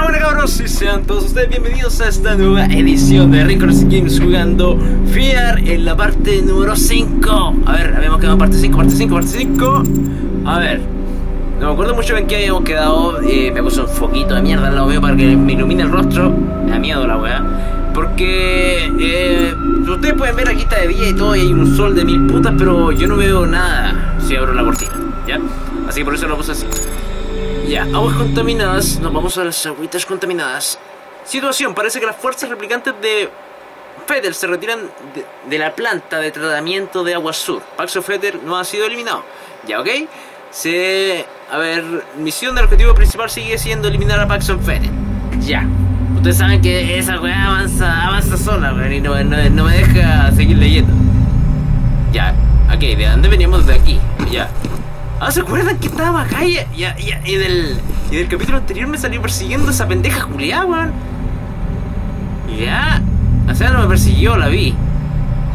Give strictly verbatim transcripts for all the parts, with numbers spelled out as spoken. Bueno, bueno, cabros, y sean todos ustedes bienvenidos a esta nueva edición de RinconStiffGames jugando FEAR en la parte número cinco. A ver, habíamos quedado en parte cinco, parte cinco, parte cinco. A ver, no me acuerdo mucho en qué habíamos quedado. eh, Me puse un foquito de mierda al lado mío para que me ilumine el rostro. Me da miedo la weá, porque eh, ustedes pueden ver aquí está de día y todo, y hay un sol de mil putas, pero yo no veo nada si abro la cortina, ¿ya? Así que por eso lo puse así. Ya, aguas contaminadas, nos vamos a las agüitas contaminadas. Situación, parece que las fuerzas replicantes de Fettel se retiran de, de la planta de tratamiento de agua sur. Paxton Fettel no ha sido eliminado. Ya, ok. Se... a ver, misión del objetivo principal sigue siendo eliminar a Paxton Fettel. Ya. Ustedes saben que esa weá avanza, avanza sola, weá, y no, no, no me deja seguir leyendo. Ya, ok, ¿de dónde veníamos? De aquí, ya. Ah, ¿se acuerdan que estaba acá y, y, y, y, del, y del capítulo anterior me salió persiguiendo esa pendeja culiá, weón? Ya, o sea, no me persiguió, la vi.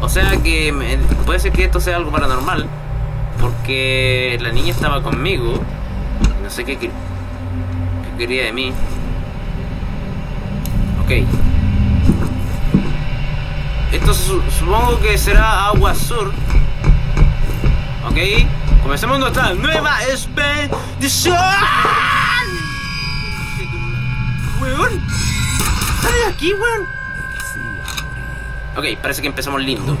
O sea que me, puede ser que esto sea algo paranormal, porque la niña estaba conmigo y no sé qué, qué quería de mí. Ok. Esto su, supongo que será agua sur. Ok. Comencemos nuestra nueva expedición. Weón, ¿sale de aquí, weón? Ok, parece que empezamos lindo.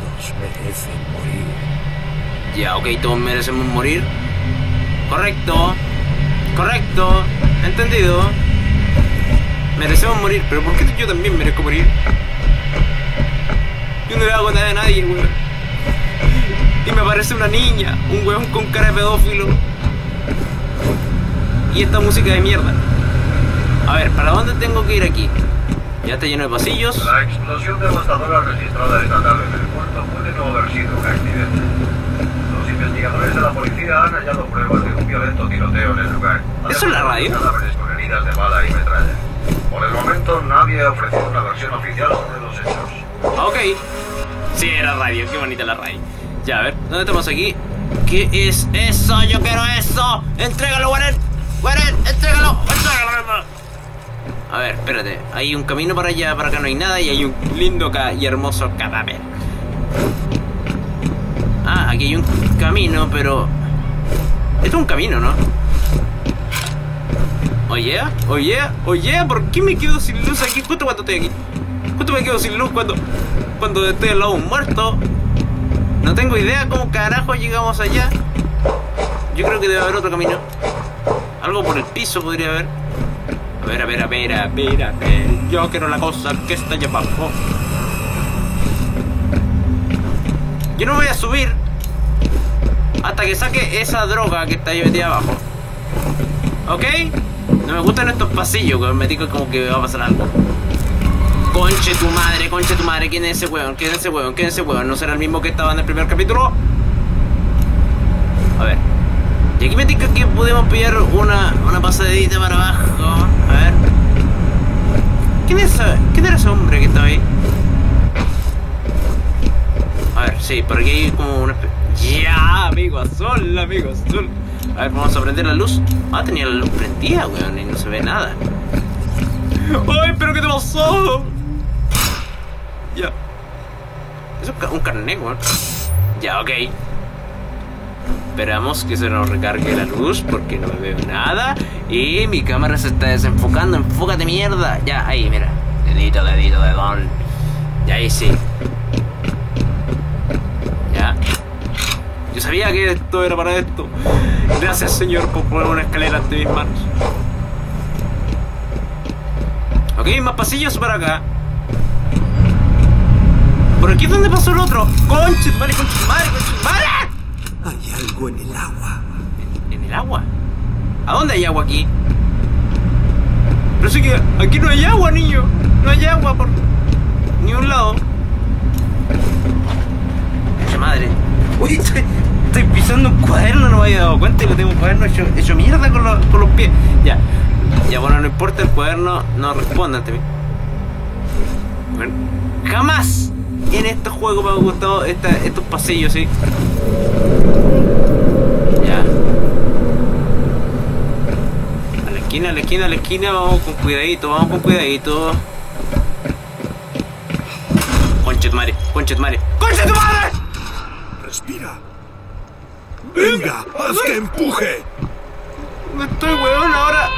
Ya, yeah, ok, todos merecemos morir. Correcto. Correcto. Entendido. Merecemos morir, pero ¿por qué yo también merezco morir? Yo no le hago nada a nadie, weón. Y me aparece una niña, un weón con cara de pedófilo. Y esta música de mierda. A ver, ¿para dónde tengo que ir aquí? Ya está lleno de pasillos. La explosión devastadora registrada esta tarde en el puerto puede no haber sido un accidente. Los investigadores de la policía han hallado pruebas de un violento tiroteo en el lugar. ¿Eso es la radio? Con heridas de bala y metralla. Por el momento nadie ha ofrecido una versión oficial sobre los hechos. Ok. Sí, era radio, qué bonita la radio. Ya, a ver, ¿dónde estamos aquí? ¿Qué es eso? ¡Yo quiero eso! ¡Entrégalo, Warren! ¡Warren, entrégalo! ¡Entrégalo! A ver, espérate. Hay un camino para allá, para acá no hay nada. Y hay un lindo y hermoso cadáver. Ah, aquí hay un camino, pero... esto es un camino, ¿no? Oye, oye, oye, ¿por qué me quedo sin luz aquí? Justo cuando estoy aquí. Justo me quedo sin luz cuando... cuando estoy al lado de un muerto. No tengo idea cómo carajo llegamos allá. Yo creo que debe haber otro camino. Algo por el piso podría haber. A ver, a ver, a ver, a ver, a ver. Yo quiero la cosa que está allá abajo. Yo no voy a subir hasta que saque esa droga que está ahí metida abajo. ¿Ok? No me gustan estos pasillos, que me digo como que va a pasar algo. Conche tu madre, conche tu madre, ¿quién es ese huevón? ¿Quién es ese huevón? ¿Quién es ese huevón? ¿No será el mismo que estaba en el primer capítulo? A ver. Y aquí me dice que podemos pillar una, una pasadita para abajo. A ver. ¿Quién es ese? ¿Quién era ese hombre que estaba ahí? A ver, sí, por aquí hay como una... ¡Ya! Yeah, amigo azul, amigo azul. A ver, vamos a prender la luz. Ah, tenía la luz prendida, huevón, y no se ve nada. ¡Ay, pero qué te pasó! Ya. Eso es un carnet, weón. Ya, ok. Esperamos que se nos recargue la luz porque no me veo nada. Y mi cámara se está desenfocando. Enfócate, mierda. Ya, ahí, mira. Dedito, dedito, dedón. Ya, ahí sí. Ya. Yo sabía que esto era para esto. Gracias, señor, por poner una escalera ante mis manos. Ok, más pasillos para acá. ¿Por aquí es donde pasó el otro? ¡Conche tu madre, conche tu madre, conche tu madre! Hay algo en el agua. ¿En, ¿En el agua? ¿A dónde hay agua aquí? Pero sí que aquí no hay agua, niño. No hay agua por... ni un lado. ¡Qué madre! Uy, estoy, estoy pisando un cuaderno, no me había dado cuenta. Y lo tengo un cuaderno hecho, hecho mierda con, lo, con los pies. Ya. Ya, bueno, no importa, el cuaderno no responde ante mí. Bueno, jamás en estos juegos me ha gustado esta, estos pasillos, ¿sí? Ya. A la esquina, a la esquina, a la esquina. Vamos con cuidadito, vamos con cuidadito. Conchetmare, conchetmare, conchetmare. Respira. Venga, haz que empuje. No estoy weón ahora.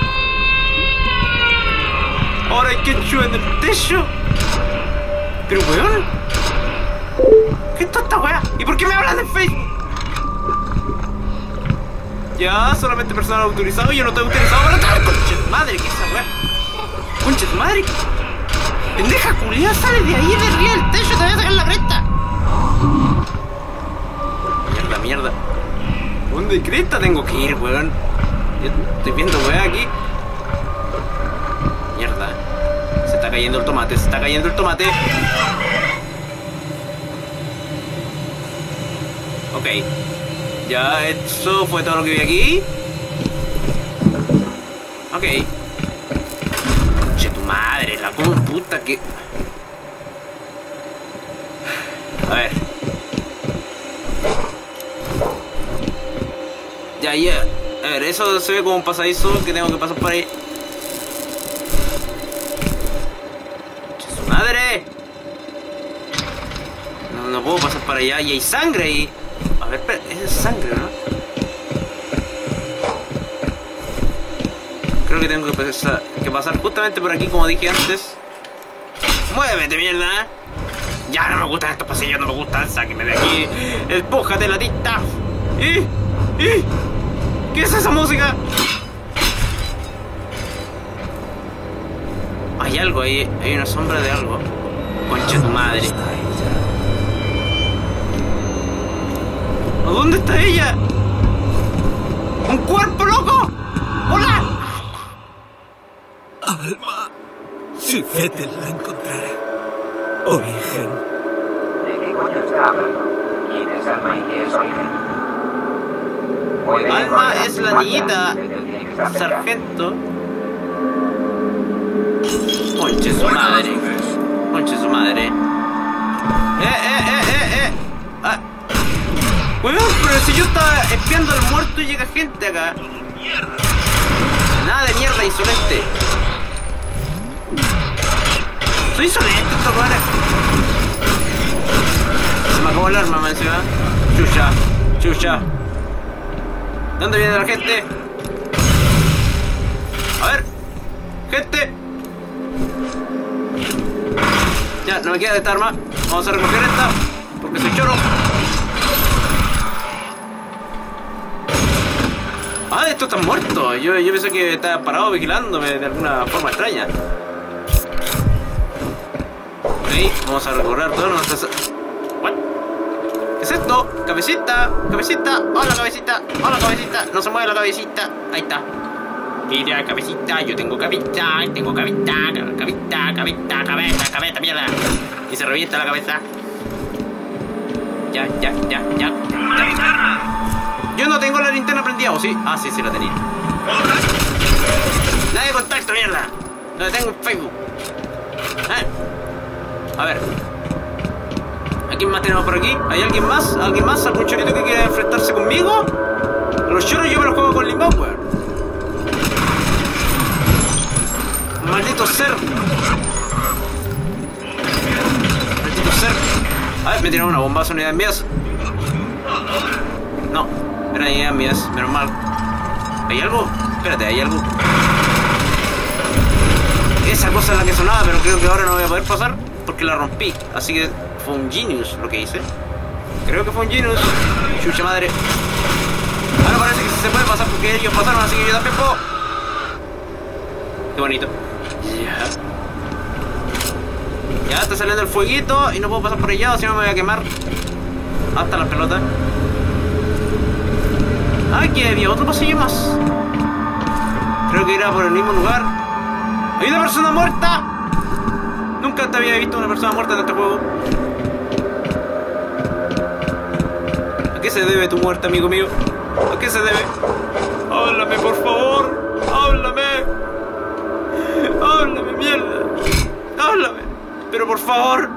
Ahora hay que chupar en el techo. Pero weón, ¿qué es esta weá? ¿Y por qué me hablas de Facebook? Ya, solamente personal autorizado, yo no estoy autorizado para estar. Conches madre, que esa weá. Conches madre. Pendeja culiada, sales de ahí, de arriba del techo, te voy a sacar la cresta. Mierda, mierda. ¿Dónde cresta tengo que ir, weón? Yo estoy viendo weá aquí. Mierda. Se está cayendo el tomate, se está cayendo el tomate. Ok. Ya, eso fue todo lo que vi aquí. Ok. Che, tu madre, la puta que... A ver. Ya, ya. A ver, eso se ve como un pasadizo que tengo que pasar por ahí. Che, su madre. No, no puedo pasar para allá y hay sangre ahí. A ver, espera, es sangre, ¿no? Creo que tengo que pasar, que pasar justamente por aquí, como dije antes. ¡Muévete, mierda! Ya no me gustan estos pasillos, no me gustan. Sáquenme de aquí. ¡Espójate la tita! ¡Eh! ¡Eh! ¿Qué es esa música? Hay algo ahí, hay una sombra de algo. Concha tu madre. ¿Dónde está ella? ¡Un cuerpo, loco! ¡Hola! Alma, si Fettel la encontraré. Origen. ¿De qué coño está hablando? ¿Quién es Alma y qué es Origen? Alma es la niñita, sargento. Conche su madre. Conche su madre. ¡Eh, eh, eh, eh, eh! Ah. Weón, pero si yo estaba espiando al muerto y llega gente acá. Nada de mierda, insolente. Soy insolente, esta rara. Se me acabó el arma, me decía. Chucha, chucha. ¿De dónde viene la gente? A ver. Gente. Ya, no me queda de esta arma. Vamos a recoger esta, porque soy choro. Ah, esto está muerto. Yo, yo pensé que estaba parado vigilándome de alguna forma extraña. Ok, vamos a recorrer todas nuestras... ¿What? ¿Qué es esto? Cabecita, cabecita, hola cabecita, hola cabecita, no se mueve la cabecita. Ahí está. Mira, cabecita, yo tengo cabecita, tengo cabecita, cabecita, cabecita, cabeza, cabeza, mierda. Y se revienta la cabeza. Ya, ya, ya, ya. ya. Yo no tengo la linterna prendida, ¿o sí? Ah, sí, sí la tenía. Nada de contacto, mierda. No la tengo en Facebook. ¿Eh? A ver. ¿A quién más tenemos por aquí? ¿Hay alguien más? ¿Alguien más? ¿Algún chorito que quiera enfrentarse conmigo? Los choros yo me los juego con limón, weón. Maldito ser. Maldito ser. A ver, me tiraron una bomba sonida en vías. No. Espera ahí, amigas, menos mal. ¿Hay algo? Espérate, ¿hay algo? Esa cosa es la que sonaba, pero creo que ahora no voy a poder pasar porque la rompí. Así que fue un genius lo que hice. Creo que fue un genius. Chucha madre. Ahora parece que se puede pasar porque ellos pasaron, así que yo también puedo. Qué bonito. Ya. Ya está saliendo el fueguito y no puedo pasar por allá, o si no me voy a quemar. Hasta la pelota. Ah, aquí había otro pasillo más. Creo que era por el mismo lugar. ¡Hay una persona muerta! Nunca te había visto una persona muerta en este juego. ¿A qué se debe tu muerte, amigo mío? ¿A qué se debe? ¡Háblame, por favor! ¡Háblame! ¡Háblame, mierda! ¡Háblame! Pero por favor.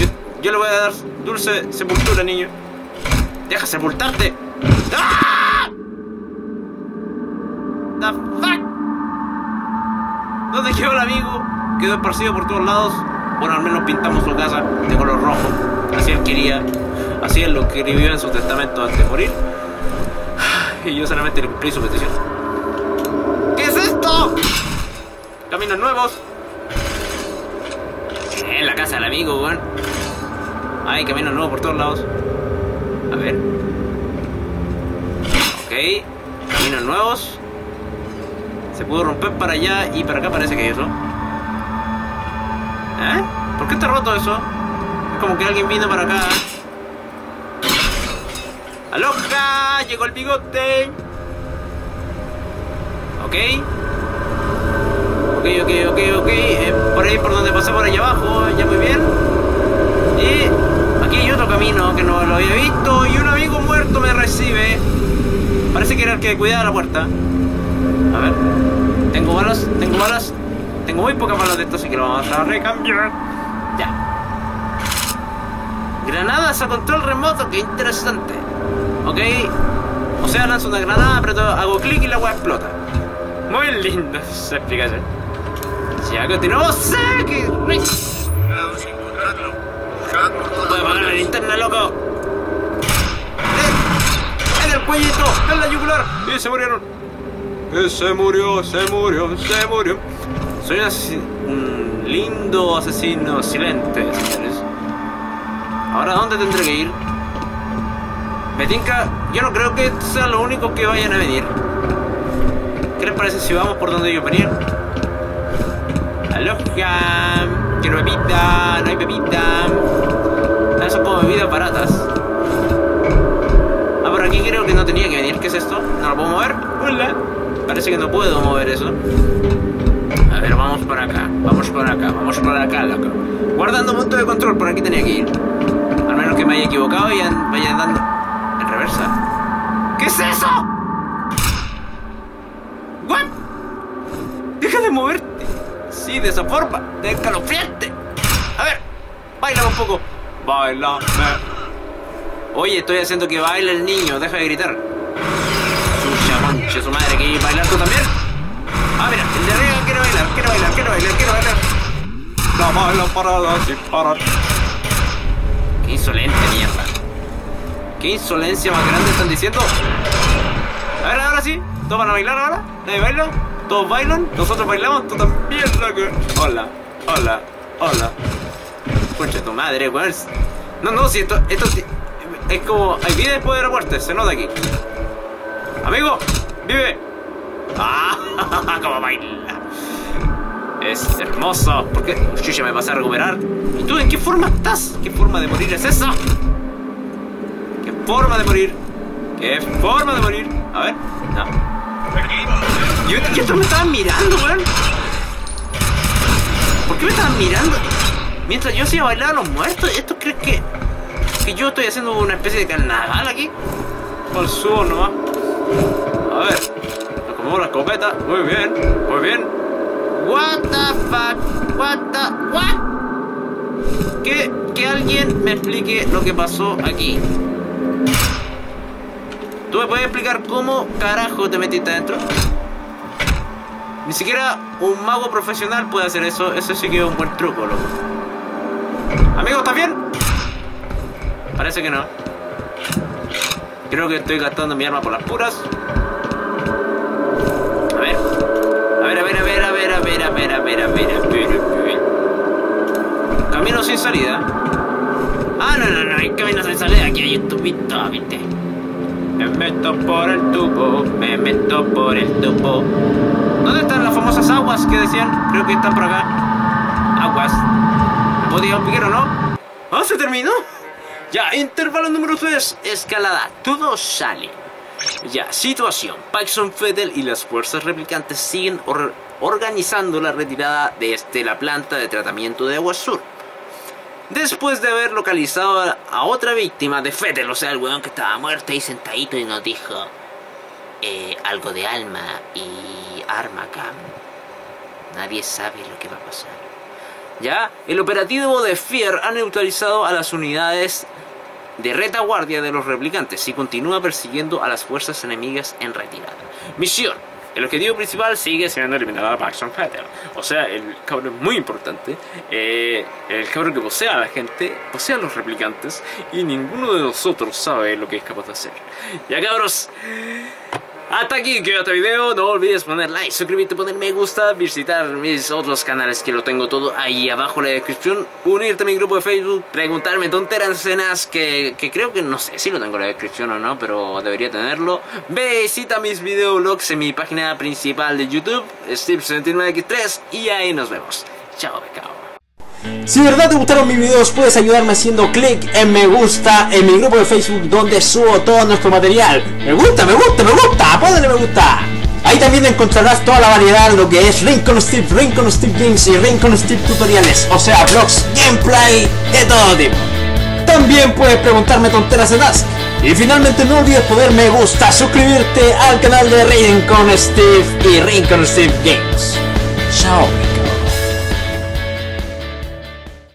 Yo, yo le voy a dar dulce sepultura, niño. ¡Deja sepultarte! ¡Ah! The fuck? donde quedó el amigo, quedó esparcido por todos lados. Bueno, al menos pintamos su casa de color rojo, así él quería, así él lo escribió en su testamento antes de morir, y yo solamente le cumplí su petición. ¿Qué es esto? Caminos nuevos. Es la casa del amigo, weón. Hay caminos nuevos por todos lados. A ver. Ok, caminos nuevos. Se pudo romper para allá y para acá, parece que eso. ¿Eh? ¿Por qué está roto eso? Es como que alguien vino para acá. ¡Aloja! Llegó el bigote. Ok. Ok, ok, ok, ok. Eh, por ahí por donde pasé, por allá abajo. Ya muy bien. Y aquí hay otro camino que no lo había visto. Y un amigo muerto me recibe. Parece que era el que cuidaba la puerta. A ver. Tengo balas, tengo balas. Tengo muy pocas balas de esto, así que lo vamos a recambiar. Ya. Granadas a control remoto, que interesante. Ok. O sea, lanzo una granada, pero hago clic y la weá explota. Muy linda esa explicación. Ya continuamos. ¡Sí! ¡Qué rico! Voy a apagar la linterna, loco. ¡En el cuellito! ¡En la yugular! Y se murieron. Y se murió, se murió, se murió. Soy un, un lindo asesino silente, señores. Ahora, ¿dónde tendré que ir? Me tinca, yo no creo que sea lo único que vayan a venir. ¿Qué les parece si vamos por donde ellos venían? Aloha, quiero bebida, no hay bebida. Esas son como bebidas baratas. Ah, por aquí creo que no tenía que venir. ¿Qué es esto? ¿No lo puedo mover? Hola. Parece que no puedo mover eso. A ver, vamos por acá, vamos por acá, vamos por acá, loco. Guardando punto de control, por aquí tenía que ir. Al menos que me haya equivocado y vaya andando en reversa. ¿Qué es eso? ¿What? Deja de moverte. Sí, de esa forma, de escalofriante. A ver, baila un poco. Baila. Oye, estoy haciendo que baile el niño, deja de gritar. Suya, manche, su madre, ¿quieres bailar tú también? Ah, mira, el de arriba quiere bailar, quiere bailar, quiere bailar, quiere bailar. La baila parada sin parar. Qué insolente mierda. Qué insolencia más grande están diciendo. A ver, ahora sí. ¿Todos van a bailar ahora? ¿Nadie baila? ¿Todos bailan? ¿Nosotros bailamos? ¿Tú también, loco? Hola, hola, hola. Concha tu madre, weón. No, no, si esto, esto es como... Hay vida después de la muerte, se nota aquí. Amigo, vive. ¡Ah! ¡Cómo baila! Es hermoso. ¿Por qué? Chucha, me vas a recuperar. ¿Y tú en qué forma estás? ¿Qué forma de morir es esa? ¿Qué forma de morir? ¿Qué forma de morir? A ver, no. Yo, yo, yo me estaban mirando, weón. ¿Por qué me estaban mirando? Mientras yo hacía bailar a los muertos, ¿esto crees que, que yo estoy haciendo una especie de carnaval aquí? Por subo nomás. A ver. La escopeta, muy bien, muy bien. What the fuck, what the, what? Que, que alguien me explique lo que pasó aquí. ¿Tú me puedes explicar cómo carajo te metiste adentro? Ni siquiera un mago profesional puede hacer eso, eso sí que es un buen truco, loco. Amigo, ¿estás bien? Parece que no. Creo que estoy gastando mi arma por las puras. A ver, a ver, a ver, a ver, a ver, a ver, a ver, a ver, a ver. Camino sin salida. Ah, no, no, no, hay camino sin salida. Aquí hay un tubito, viste. Me meto por el tubo, me meto por el tubo. ¿Dónde están las famosas aguas que decían? Creo que están por acá. Aguas. ¿Me puedo tirar un piquero o no? ¡Ah, se terminó! Ya, intervalo número tres. Escalada. Todo sale. Ya, situación. Paxton Fettel y las fuerzas replicantes siguen or organizando la retirada desde la planta de tratamiento de Agua Sur. Después de haber localizado a, a otra víctima de Fettel, o sea, el weón que estaba muerto ahí sentadito y nos dijo eh, algo de alma y arma cam. Nadie sabe lo que va a pasar. Ya, el operativo de FEAR ha neutralizado a las unidades de retaguardia de los replicantes y continúa persiguiendo a las fuerzas enemigas en retirada. Misión: El objetivo principal sigue siendo eliminar a Paxton Fettel. O sea, el cabrón es muy importante. Eh, el cabrón que posee a la gente, posee a los replicantes, y ninguno de nosotros sabe lo que es capaz de hacer. Ya, cabros, hasta aquí queda este video. No olvides poner like, suscribirte, poner me gusta, visitar mis otros canales que lo tengo todo ahí abajo en la descripción, unirte a mi grupo de Facebook, preguntarme tonteras cenas que, que creo que no sé si lo tengo en la descripción o no, pero debería tenerlo. Visita mis videoblogs en mi página principal de YouTube, Stiff sesenta y nueve X tres, y ahí nos vemos. Chao, pecado. Si de verdad te gustaron mis videos, puedes ayudarme haciendo clic en me gusta en mi grupo de Facebook, donde subo todo nuestro material. Me gusta, me gusta, me gusta, ponle me gusta. Ahí también encontrarás toda la variedad de lo que es Rincon Stiff, Rincon Stiff Games y Rincon Stiff Tutoriales, o sea, vlogs, gameplay de todo tipo. También puedes preguntarme tonteras de Task. Y finalmente no olvides poner me gusta, suscribirte al canal de Rincon Stiff y Rincon Stiff Games. Chao.